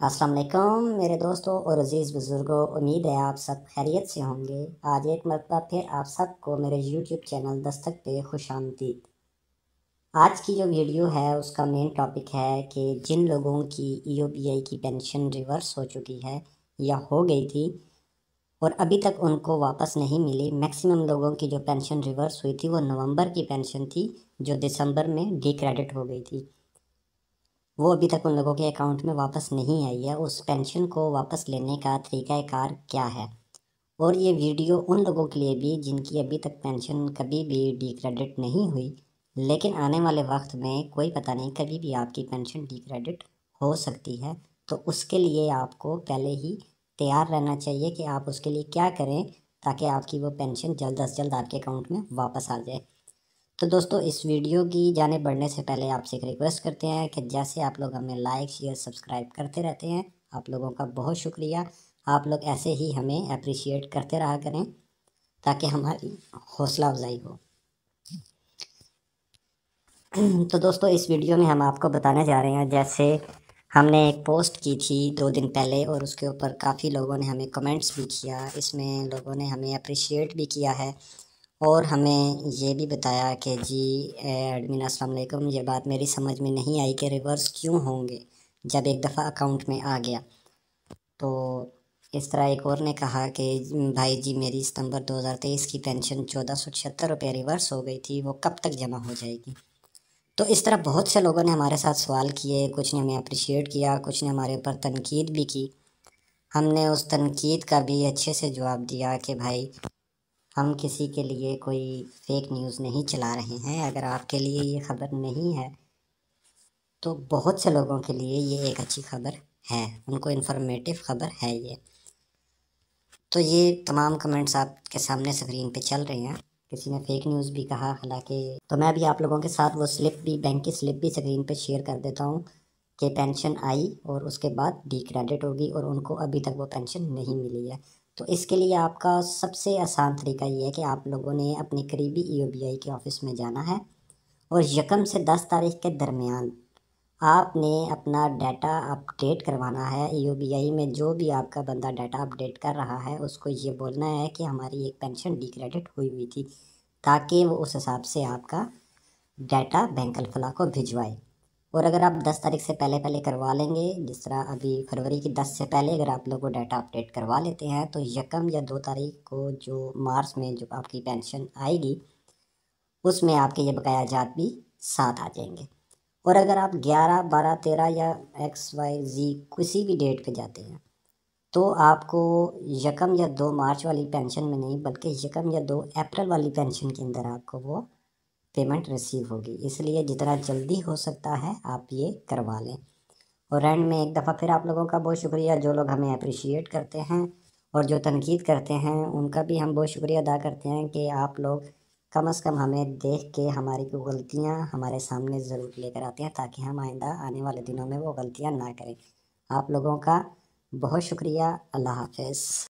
अस्सलाम वालेकुम मेरे दोस्तों और अज़ीज़ बुज़ुर्गों, उम्मीद है आप सब खैरियत से होंगे। आज एक मरतबा फिर आप सबको मेरे YouTube चैनल दस्तक पे खुशामदीद। आज की जो वीडियो है उसका मेन टॉपिक है कि जिन लोगों की EOBI की पेंशन रिवर्स हो चुकी है या हो गई थी और अभी तक उनको वापस नहीं मिली। मैक्सिमम लोगों की जो पेंशन रिवर्स हुई थी वो नवंबर की पेंशन थी जो दिसंबर में डिक्रेडिट हो गई थी, वो अभी तक उन लोगों के अकाउंट में वापस नहीं आई है। उस पेंशन को वापस लेने का तरीक़ाकार क्या है? और ये वीडियो उन लोगों के लिए भी जिनकी अभी तक पेंशन कभी भी डिक्रेडिट नहीं हुई, लेकिन आने वाले वक्त में कोई पता नहीं कभी भी आपकी पेंशन डिक्रेडिट हो सकती है, तो उसके लिए आपको पहले ही तैयार रहना चाहिए कि आप उसके लिए क्या करें ताकि आपकी वो पेंशन जल्द अज जल्द आपके अकाउंट में वापस आ जाए। तो दोस्तों, इस वीडियो की जाने बढ़ने से पहले आपसे एक रिक्वेस्ट करते हैं कि जैसे आप लोग हमें लाइक शेयर सब्सक्राइब करते रहते हैं, आप लोगों का बहुत शुक्रिया। आप लोग ऐसे ही हमें अप्रिशिएट करते रहा करें ताकि हमारी हौसला अफजाई हो। तो दोस्तों, इस वीडियो में हम आपको बताने जा रहे हैं, जैसे हमने एक पोस्ट की थी 2 दिन पहले और उसके ऊपर काफ़ी लोगों ने हमें कमेंट्स भी किया, इसमें लोगों ने हमें अप्रिशिएट भी किया है और हमें ये भी बताया कि जी एडमिन अस्सलाम वालेकुम, ये बात मेरी समझ में नहीं आई कि रिवर्स क्यों होंगे जब एक दफ़ा अकाउंट में आ गया। तो इस तरह एक और ने कहा कि भाई जी, मेरी सितंबर 2023 की पेंशन 1476 रुपये रिवर्स हो गई थी, वो कब तक जमा हो जाएगी? तो इस तरह बहुत से लोगों ने हमारे साथ सवाल किए, कुछ ने हमें अप्रिशिएट किया, कुछ ने हमारे ऊपर तनकीद भी की। हमने उस तनकीद का भी अच्छे से जवाब दिया कि भाई, हम किसी के लिए कोई फेक न्यूज़ नहीं चला रहे हैं। अगर आपके लिए ये ख़बर नहीं है तो बहुत से लोगों के लिए ये एक अच्छी खबर है, उनको इन्फॉर्मेटिव खबर है ये। तो ये तमाम कमेंट्स आपके सामने स्क्रीन पे चल रहे हैं। किसी ने फेक न्यूज़ भी कहा, हालांकि तो मैं भी आप लोगों के साथ वो स्लिप भी, बैंक की स्लिप भी स्क्रीन पे शेयर कर देता हूँ कि पेंशन आई और उसके बाद डिक्रेडिट होगी और उनको अभी तक वो पेंशन नहीं मिली है। तो इसके लिए आपका सबसे आसान तरीका ये है कि आप लोगों ने अपने करीबी EOBI के ऑफ़िस में जाना है और यकम से 10 तारीख के दरमियान आपने अपना डाटा अपडेट करवाना है। EOBI में जो भी आपका बंदा डाटा अपडेट कर रहा है उसको ये बोलना है कि हमारी एक पेंशन डिक्रेडिट हुई हुई थी, ताकि वो उस हिसाब से आपका डाटा बैंक अलफला को भिजवाए। और अगर आप 10 तारीख से पहले पहले करवा लेंगे, जिस तरह अभी फरवरी की 10 से पहले अगर आप लोग डाटा अपडेट करवा लेते हैं, तो यकम या 2 तारीख को जो मार्च में जो आपकी पेंशन आएगी उसमें आपके ये बकाया जात भी साथ आ जाएंगे। और अगर आप 11, 12, 13 या XYZ किसी भी डेट पे जाते हैं तो आपको यकम या 2 मार्च वाली पेंशन में नहीं बल्कि यकम या 2 अप्रैल वाली पेंशन के अंदर आपको वो पेमेंट रिसीव होगी। इसलिए जितना जल्दी हो सकता है आप ये करवा लें। और एंड में एक दफ़ा फिर आप लोगों का बहुत शुक्रिया, जो लोग हमें अप्रिशिएट करते हैं और जो तनकीद करते हैं उनका भी हम बहुत शुक्रिया अदा करते हैं कि आप लोग कम अज़ कम हमें देख के हमारी कोई गलतियाँ हमारे सामने ज़रूर लेकर आते हैं ताकि हम आइंदा आने वाले दिनों में वो गलतियाँ ना करें। आप लोगों का बहुत शुक्रिया। अल्लाह हाफ़िज़।